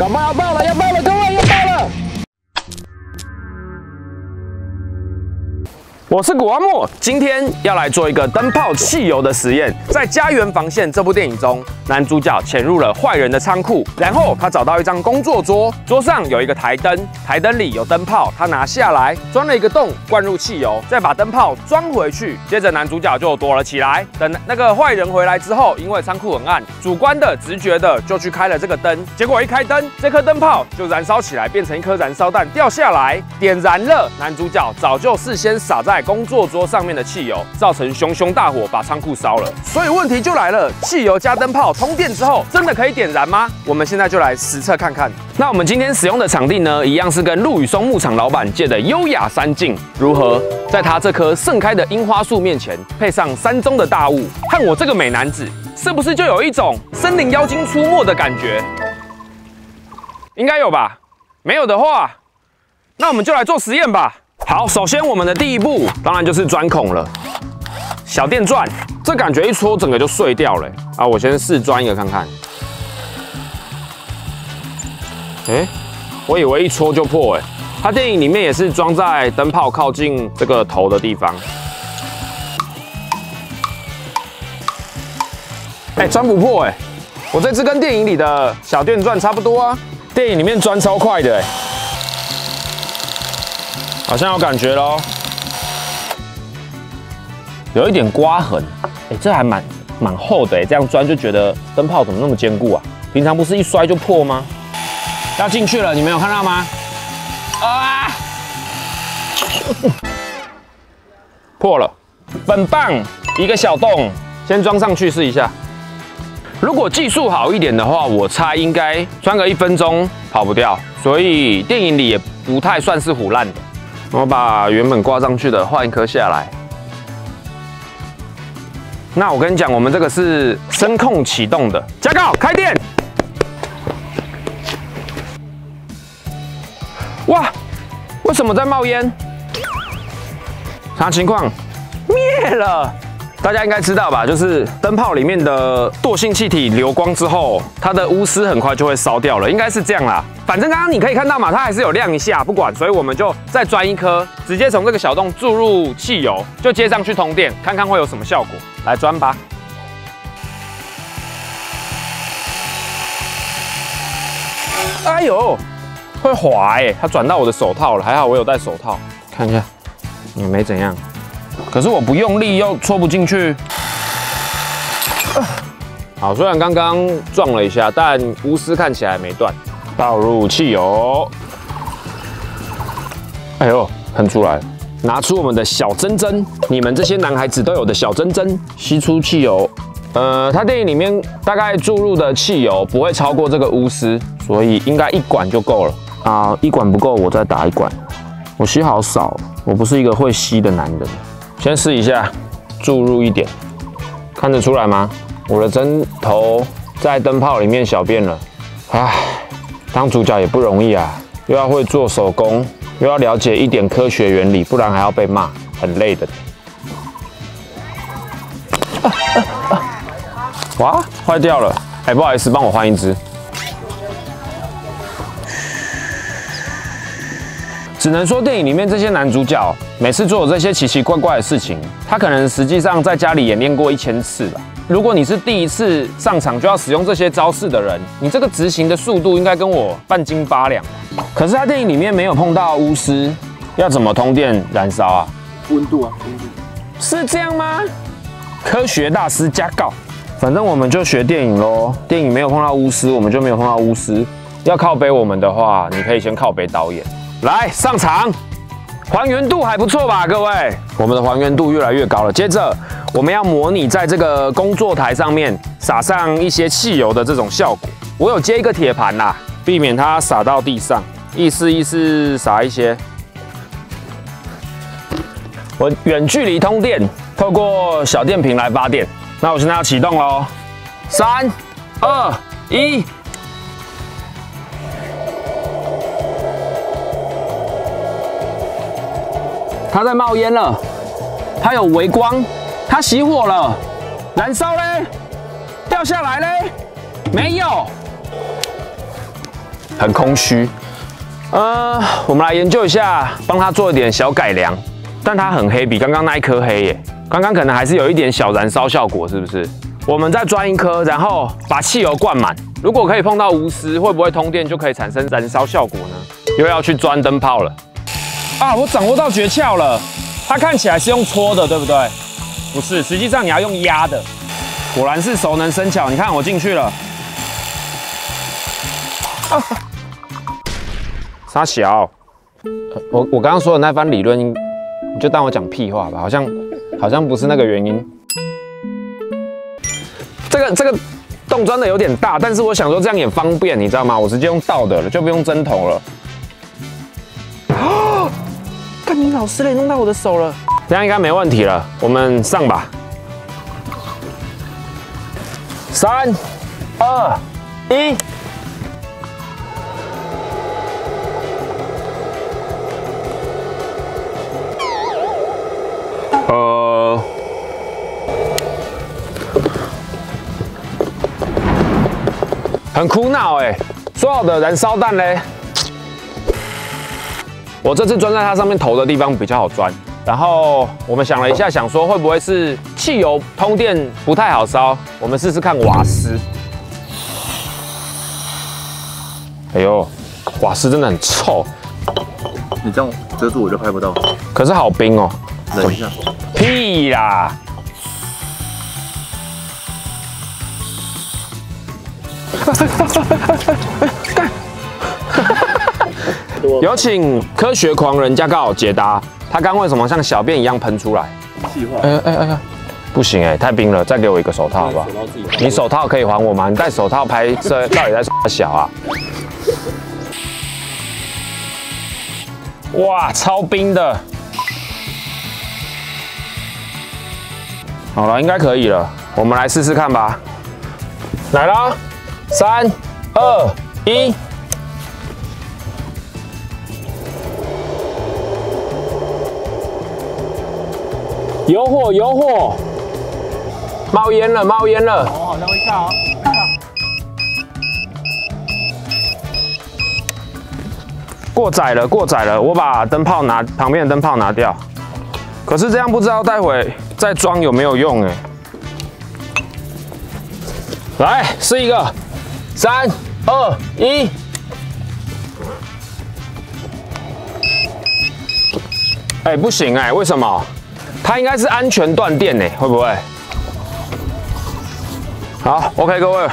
干嘛？要爆了！要爆了！各位，要爆了！我是古阿莫，今天要来做一个灯泡汽油的实验。在《家园防线》这部电影中，男主角潜入了坏人的仓库，然后他找到一张工作桌，桌上有一个台灯，台灯里有灯泡，他拿下来，钻了一个洞，灌入汽油，再把灯泡装回去。接着男主角就躲了起来。等那个坏人回来之后，因为仓库很暗，主观的、直觉的就去开了这个灯。结果一开灯，这颗灯泡就燃烧起来，变成一颗燃烧弹掉下来，点燃了男主角早就事先撒在工作桌上面的汽油，造成熊熊大火，把仓库烧了。所以问题就来了，汽油加灯泡。 通电之后真的可以点燃吗？我们现在就来实测看看。那我们今天使用的场地呢，一样是跟陆羽松牧场老板借的优雅山径。如何在他这棵盛开的樱花树面前，配上山中的大雾，和我这个美男子，是不是就有一种森林妖精出没的感觉？应该有吧？没有的话，那我们就来做实验吧。好，首先我们的第一步，当然就是钻孔了。 小电钻，这感觉一戳整个就碎掉了啊！我先试钻一个看看。哎，我以为一戳就破哎。它电影里面也是装在灯泡靠近这个头的地方。哎，钻不破哎！我这只跟电影里的小电钻差不多啊。电影里面钻超快的哎，好像有感觉咯。 有一点刮痕，哎，这还蛮厚的哎，这样钻就觉得灯泡怎么那么坚固啊？平常不是一摔就破吗？要进去了，你们有看到吗？啊！破了，很棒，一个小洞，先装上去试一下。如果技术好一点的话，我猜应该钻个1分钟跑不掉，所以电影里也不太算是唬烂的。我把原本挂上去的换一颗下来。 那我跟你讲，我们这个是声控启动的，加高开电。哇，为什么在冒烟？啥情况？灭了！大家应该知道吧？就是灯泡里面的惰性气体流光之后，它的钨丝很快就会烧掉了，应该是这样啦。反正刚刚你可以看到嘛，它还是有亮一下，不管，所以我们就再钻一颗，直接从这个小洞注入汽油，就接上去通电，看看会有什么效果。 来钻吧！哎呦，会滑哎！它转到我的手套了，还好我有戴手套。看一下，也没怎样。可是我不用力又戳不进去。好，虽然刚刚撞了一下，但钨丝看起来没断。倒入汽油。哎呦，喷出来了。 拿出我们的小针针，你们这些男孩子都有的小针针，吸出汽油。它电影里面大概注入的汽油不会超过这个钨丝，所以应该1管就够了啊。1管不够，我再打1管。我吸好少，我不是一个会吸的男人。先试一下，注入一点，看得出来吗？我的针头在灯泡里面小便了。唉，当主角也不容易啊，又要会做手工。 又要了解一点科学原理，不然还要被骂，很累的。哇，坏掉了！哎，不好意思，帮我换一只。只能说电影里面这些男主角每次做这些奇奇怪怪的事情，他可能实际上在家里演练过1000次吧。如果你是第一次上场就要使用这些招式的人，你这个执行的速度应该跟我半斤8两。 可是他电影里面没有碰到钨丝，要怎么通电燃烧啊？温度啊，温度是这样吗？科学大师加告，反正我们就学电影咯。电影没有碰到钨丝，我们就没有碰到钨丝。要靠北我们的话，你可以先靠北导演。来上场，还原度还不错吧，各位？我们的还原度越来越高了。接着我们要模拟在这个工作台上面撒上一些汽油的这种效果。我有接一个铁盘啦。 避免它洒到地上，意思洒一些。我远距离通电，透过小电瓶来发电。那我现在要启动喽，3、2、1。它在冒烟了，它有微光，它熄火了，燃烧嘞，掉下来嘞，没有。很空虚。我们来研究一下，帮它做一点小改良。但它很黑，比刚刚那一颗黑耶。刚刚可能还是有一点小燃烧效果，是不是？我们再钻一颗，然后把汽油灌满。如果可以碰到钨丝，会不会通电就可以产生燃烧效果呢？又要去钻灯泡了。啊，我掌握到诀窍了。它看起来是用搓的，对不对？不是，实际上你要用压的。果然是熟能生巧。你看我进去了。 沙小，我刚刚说的那番理论，你就当我讲屁话吧，好像不是那个原因。这个洞钻的有点大，但是我想说这样也方便，你知道吗？我直接用倒的了，就不用针头了。啊！干你老师嘞，弄到我的手了。这样应该没问题了，我们上吧。3、2、1。 很苦恼哎，说好的燃烧弹嘞，我这次钻在它上面头的地方比较好钻。然后我们想了一下，想说会不会是汽油通电不太好烧？我们试试看瓦斯。哎呦，瓦斯真的很臭。你这样遮住我就拍不到。可是好冰哦。 等一下，屁啦！有请科学狂人加告解答，他刚为什么像小便一样喷出来？气化。不行哎，太冰了，再给我一个手套好不好？你手套可以还我吗？你戴手套拍摄到底在耍小啊？哇，超冰的！ 好了，应该可以了。我们来试试看吧。来啦，3、2、1。有火，有火！冒烟了，冒烟了！我好像会炸哦。过载了，过载了！我把灯泡拿，旁边的灯泡拿掉。可是这样不知道待会。 再装有没有用？哎，来试一个，3、2、1。哎，不行哎，为什么？它应该是安全断电哎，会不会？好 ，OK， 各位，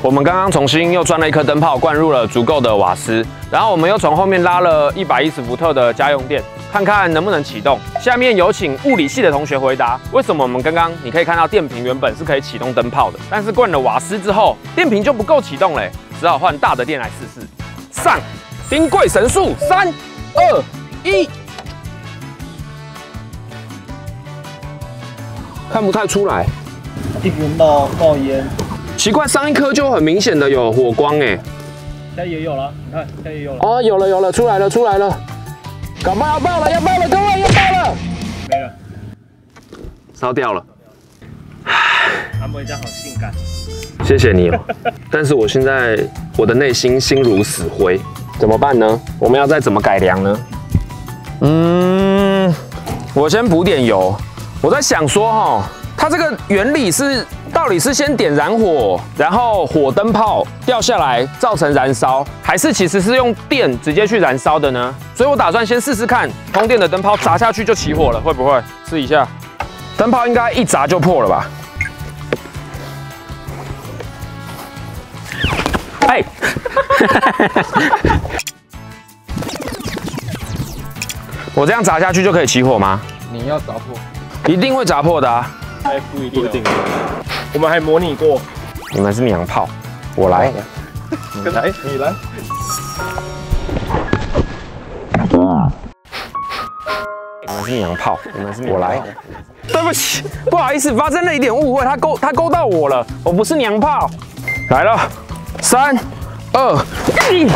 我们刚刚重新又装了一颗灯泡，灌入了足够的瓦斯，然后我们又从后面拉了110伏特的家用电。 看看能不能启动。下面有请物理系的同学回答：为什么我们刚刚你可以看到电瓶原本是可以启动灯泡的，但是灌了瓦斯之后，电瓶就不够启动了，只好换大的电来试试。上冰柜神速，3、2、1，看不太出来，一直闻到冒烟。奇怪，上一颗就很明显的有火光哎，现在也有了，你看现在也有了。哦，有了有了，出来了出来了。 搞不好要爆了，要爆了，各位要爆了！没了，烧掉了。安博家好性感，谢谢你哦。但是我现在我的内心心如死灰，怎么办呢？我们要再怎么改良呢？我先补点油。我在想说哈，它这个原理是到底是先点燃火，然后火灯泡掉下来造成燃烧，还是其实是用电直接去燃烧的呢？ 所以我打算先试试看，通电的灯泡砸下去就起火了，会不会？试一下，灯泡应该一砸就破了吧？哎，我这样砸下去就可以起火吗？你要砸破，一定会砸破的啊！哎，不一定，我们还模拟过。你们是娘炮，我来，你来，你来。 你们是娘炮，你们是我来。对不起，不好意思，发生了一点误会，他勾到我了，我不是娘炮。来了，3、2、1，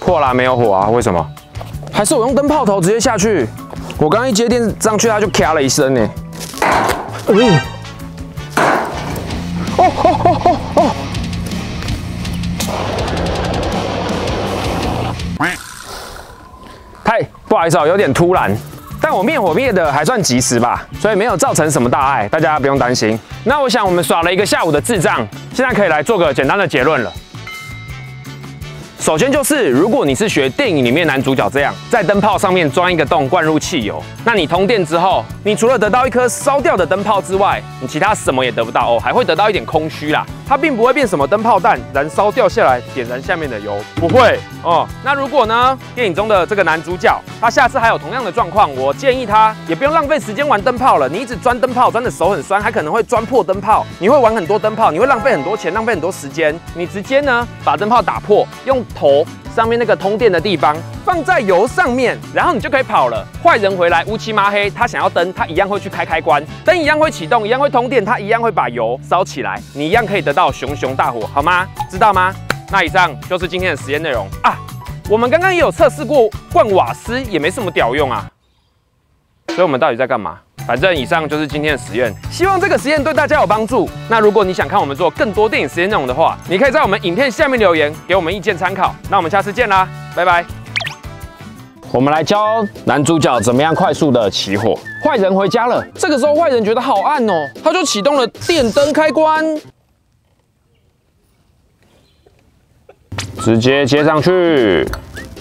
破啦，没有火啊？为什么？还是我用灯泡头直接下去？我刚一接电上去，它就咔了一声呢。哦哦哦哦哦！意思哦，有点突然。 但我灭火灭的还算及时吧，所以没有造成什么大碍，大家不用担心。那我想我们耍了一个下午的智障，现在可以来做个简单的结论了。首先就是，如果你是学电影里面男主角这样，在灯泡上面钻一个洞灌入汽油，那你通电之后，你除了得到一颗烧掉的灯泡之外，你其他什么也得不到哦，还会得到一点空虚啦。它并不会变什么灯泡弹，燃烧掉下来点燃下面的油，不会哦。那如果呢，电影中的这个男主角，他下次还有同样的状况，我建议他也不用浪费时间玩灯泡了。你一直钻灯泡，钻的手很酸，还可能会钻破灯泡。你会玩很多灯泡，你会浪费很多钱，浪费很多时间。你直接呢把灯泡打破，用 头上面那个通电的地方放在油上面，然后你就可以跑了。坏人回来乌漆麻黑，他想要灯，他一样会去开开关，灯一样会启动，一样会通电，他一样会把油烧起来，你一样可以得到熊熊大火，好吗？知道吗？那以上就是今天的实验内容啊。我们刚刚也有测试过灌瓦斯，也没什么屌用啊。所以我们到底在干嘛？ 反正以上就是今天的实验，希望这个实验对大家有帮助。那如果你想看我们做更多电影实验内容的话，你可以在我们影片下面留言，给我们意见参考。那我们下次见啦，拜拜。我们来教男主角怎么样快速的起火。坏人回家了，这个时候坏人觉得好暗哦，他就启动了电灯开关，直接接上去。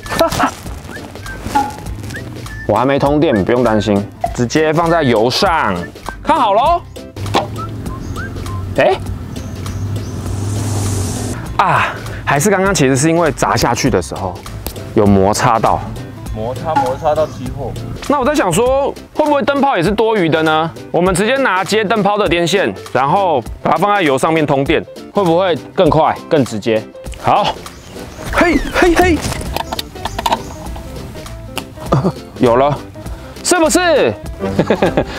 哈哈，我还没通电，不用担心。 直接放在油上，看好喽。哎，啊，还是刚刚其实是因为砸下去的时候有摩擦到，摩擦到起火。那我在想说，会不会灯泡也是多余的呢？我们直接拿接灯泡的电线，然后把它放在油上面通电，会不会更快、更直接？好，嘿嘿嘿，有了。 是不是？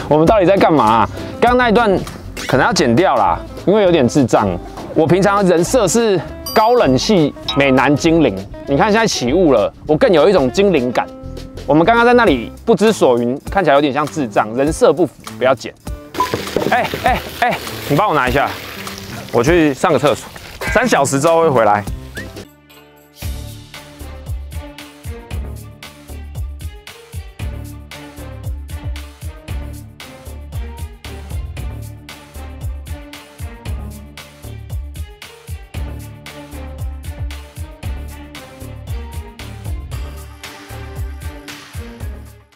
我们到底在干嘛啊？刚刚那一段可能要剪掉啦，因为有点智障。我平常人设是高冷系美男精灵，你看现在起雾了，我更有一种精灵感。我们刚刚在那里不知所云，看起来有点像智障，人设不符，不要剪。哎，你帮我拿一下，我去上个厕所。3小时之后会回来。